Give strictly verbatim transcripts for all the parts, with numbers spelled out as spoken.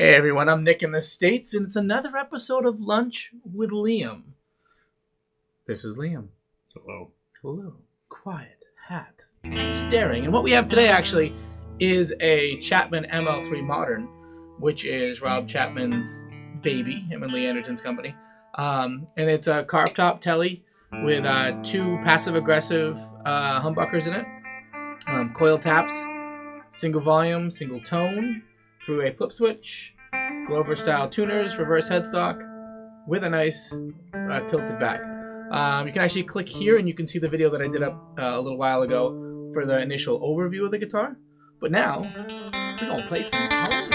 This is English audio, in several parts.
Hey everyone, I'm Nick in the States, and it's another episode of Lunch with Liam. This is Liam. Hello. Hello. Quiet, hat, staring. And what we have today actually is a Chapman M L three Modern, which is Rob Chapman's baby, him and Lee Anderton's company. Um, and it's a carved top telly with uh, two passive-aggressive uh, humbuckers in it, um, coil taps, single volume, single tone, through a flip switch, Glover style tuners, reverse headstock, with a nice uh, tilted back. Um, you can actually click here and you can see the video that I did up uh, a little while ago for the initial overview of the guitar. But now, we're going to play some tones.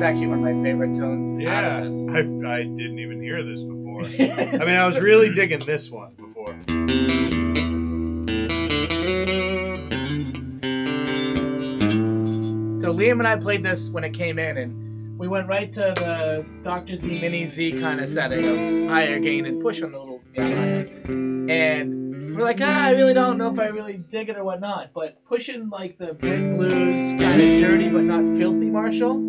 Actually one of my favorite tones yeah, out of this. I, I didn't even hear this before. I mean, I was really digging this one before. So Liam and I played this when it came in, and we went right to the Doctor Z Mini Z kind of setting of higher gain and push on the little piano. And we're like, ah, I really don't know if I really dig it or whatnot, but pushing like the Brit blues, kind of dirty but not filthy Marshall.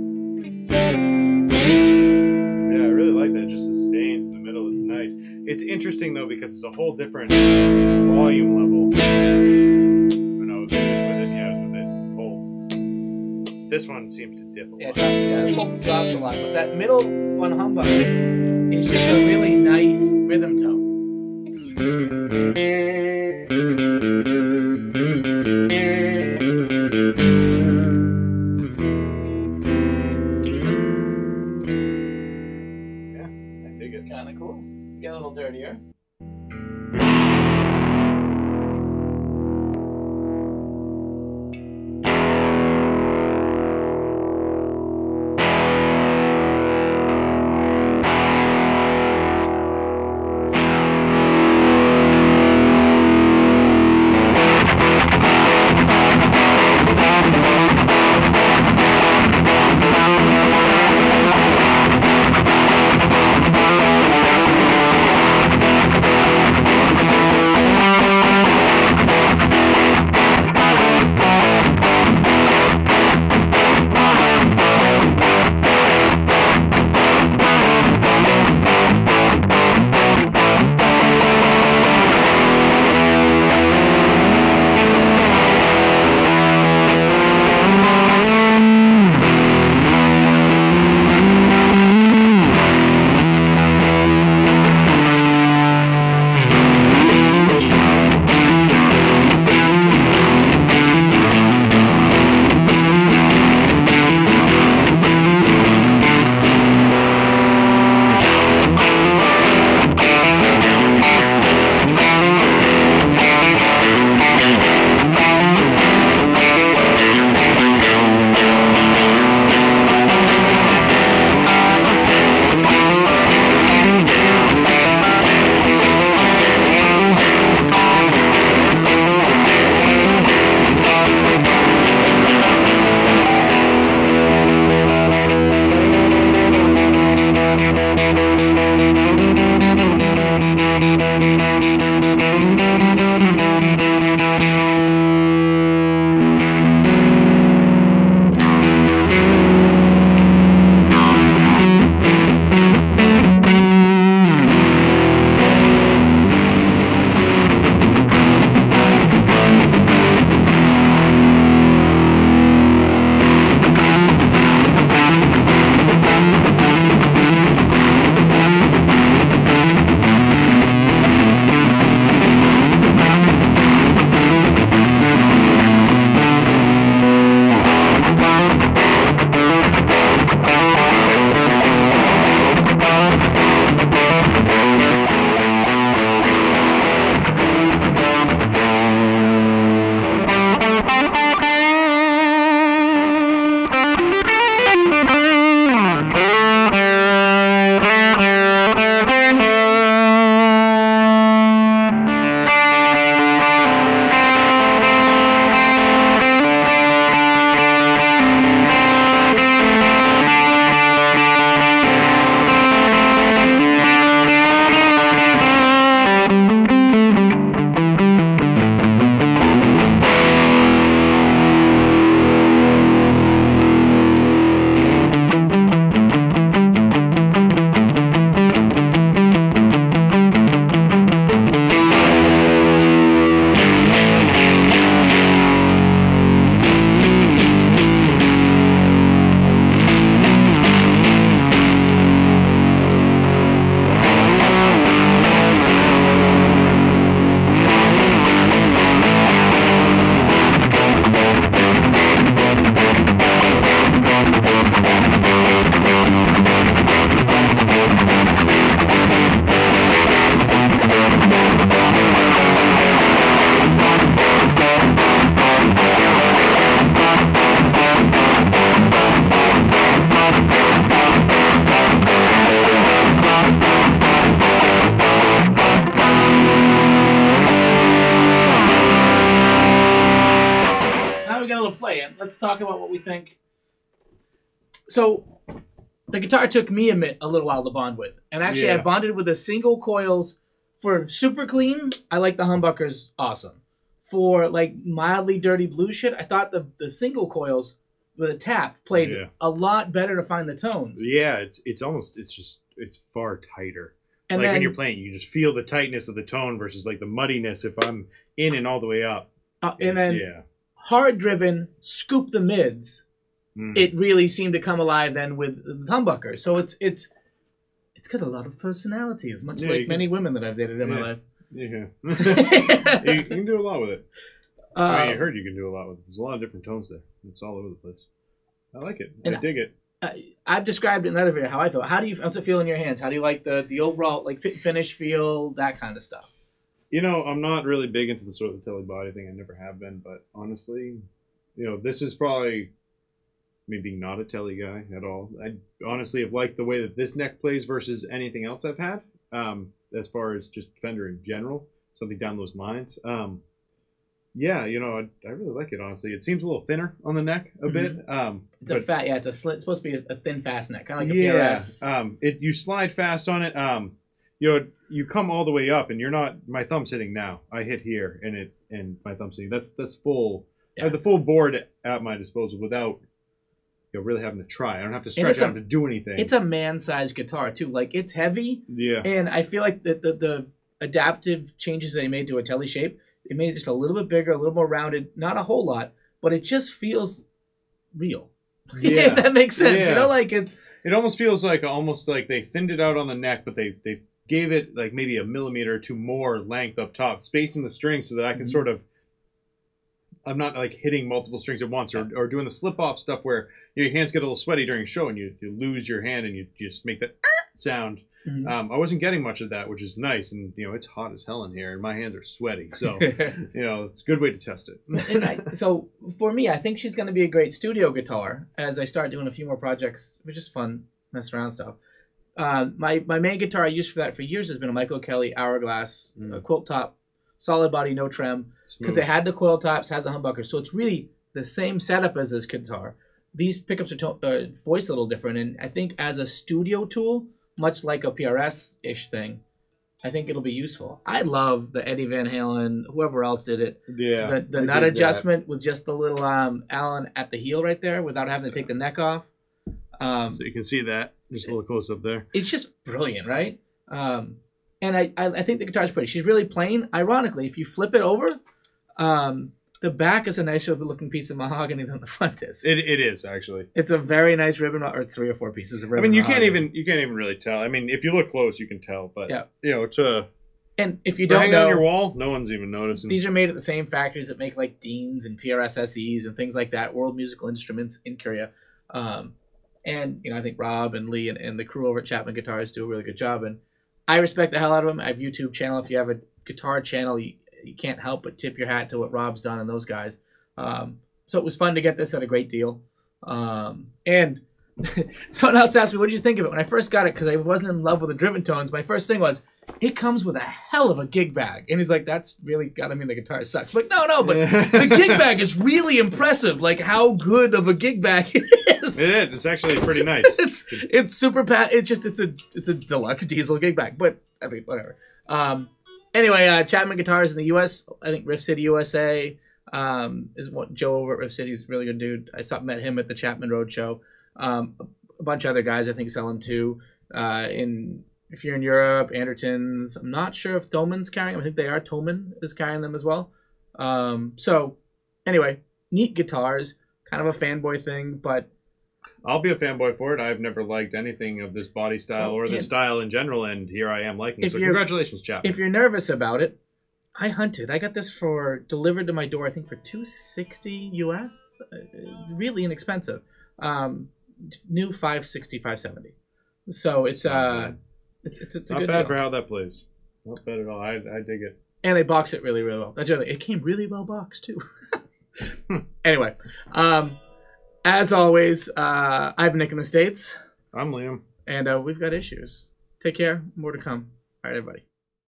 Yeah, I really like that. It just sustains in the middle. It's nice. It's interesting though because it's a whole different volume level. I know it was with it. Yeah, it was with it pulled. This one seems to dip a lot. Yeah, yeah, pulp drops a lot, but that middle one humbucker is just a really nice rhythm tone. Get a little dirtier. let's talk about what we think. So the guitar took me a, a little while to bond with. And actually, yeah. I bonded with the single coils for super clean. I like the humbuckers. Awesome. For like mildly dirty blue shit, I thought the, the single coils with a tap played yeah. a lot better to find the tones. Yeah, it's it's almost, it's just, it's far tighter. And like then, when you're playing, you just feel the tightness of the tone versus like the muddiness if I'm in and all the way up. Uh, and, and then yeah. hard driven, scoop the mids. Mm. It really seemed to come alive then with the humbucker. So it's it's it's got a lot of personality, as much yeah, like many can, women that I've dated in yeah, my life. Yeah, you, you can do a lot with it. Um, I mean, I heard you can do a lot with it. There's a lot of different tones there. It's all over the place. I like it. I dig it. I, I've described in another video how I feel. How do you? How's it feel in your hands? How do you like the the overall like fit, finish feel? That kind of stuff. You know, I'm not really big into the sort of the telly body thing. I never have been, but honestly, you know, this is probably. Maybe not a telly guy at all. I honestly have liked the way that this neck plays versus anything else I've had, um, as far as just Fender in general, something down those lines. Um, yeah, you know, I, I really like it, honestly. It seems a little thinner on the neck a mm-hmm. bit. Um, it's a fat, yeah, it's a slit. It's supposed to be a thin, fast neck, kind of like a yeah, P R S. Um, it, you slide fast on it. Um, you know, you come all the way up, and you're not, my thumb's hitting now. I hit here, and it and my thumb's hitting. That's, that's full. Yeah. I have the full board at my disposal without... You're really having to try. I don't have to stretch out to do anything. It's a man-sized guitar, too. Like, it's heavy. Yeah. And I feel like the, the, the adaptive changes they made to a telly shape, it made it just a little bit bigger, a little more rounded. Not a whole lot, but it just feels real. Yeah. If that makes sense. Yeah. You know, like, it's... It almost feels like almost like they thinned it out on the neck, but they, they gave it, like, maybe a millimeter or two more length up top, spacing the strings so that I can mm-hmm. sort of... I'm not, like, hitting multiple strings at once or, or doing the slip-off stuff where your hands get a little sweaty during a show and you, you lose your hand and you just make that sound. Mm-hmm. um, I wasn't getting much of that, which is nice. And, you know, it's hot as hell in here and my hands are sweaty. So, you know, it's a good way to test it. And I, so, for me, I think she's going to be a great studio guitar as I start doing a few more projects, which is fun, mess around stuff. Uh, my, my main guitar I used for that for years has been a Michael Kelly Hourglass, mm. a quilt top, solid body, no trim. Because it had the coil tops, has a humbucker. So it's really the same setup as this guitar. These pickups are uh, voiced a little different. And I think as a studio tool, much like a P R S-ish thing, I think it'll be useful. I love the Eddie Van Halen, whoever else did it. Yeah. The, the nut adjustment that. With just the little um, Allen at the heel right there without having to take the neck off. Um, so you can see that. Just a little close up there. It's just brilliant, right? Um, and I, I think the guitar's pretty. She's really plain. Ironically, if you flip it over... Um, the back is a nicer looking piece of mahogany than the front is. It it is actually. It's a very nice ribbon, or three or four pieces of ribbon. I mean, you mahogany. can't even you can't even really tell. I mean, if you look close, you can tell. But yeah, you know, to and if you don't hang know, on your wall, no one's even noticing. These are made at the same factories that make like Deans and P R S S Es and things like that. World Musical Instruments in Korea, um, and you know, I think Rob and Lee and, and the crew over at Chapman Guitars do a really good job. And I respect the hell out of them. I have a YouTube channel. If you have a guitar channel, you, you can't help but tip your hat to what Rob's done and those guys. Um, so it was fun to get this at a great deal. Um, and someone else asked me, what did you think of it? When I first got it, because I wasn't in love with the driven tones, my first thing was, it comes with a hell of a gig bag. And he's like, that's really got to mean the guitar sucks. I'm like, no, no, but the gig bag is really impressive, like how good of a gig bag it is. It is. It's actually pretty nice. it's it's super, pat. it's just, it's a, it's a deluxe diesel gig bag, but I mean, whatever. Um, Anyway, uh, Chapman Guitars in the U S I think Rift City U S A um, is what Joe over at Rift City is a really good dude. I saw, met him at the Chapman Road Show. Um, a bunch of other guys I think sell them too. Uh, in if you're in Europe, Anderton's. I'm not sure if Thoman's carrying them. I think they are. Thoman is carrying them as well. Um, so anyway, neat guitars. Kind of a fanboy thing, but. I'll be a fanboy for it. I've never liked anything of this body style or this style in general, and here I am liking it. So congratulations, Chapman. If you're nervous about it, I hunted. I got this for delivered to my door, I think, for two sixty U S Really inexpensive. Um, new five sixty, five seventy. So it's uh, it's it's, it's a good deal. Not bad for how that plays. Not bad at all. I I dig it. And they box it really, really well. That's really. It came really well boxed too. Anyway, um. As always, uh, I've been Nick in the States. I'm Liam. And uh, we've got issues. Take care. More to come. All right, everybody.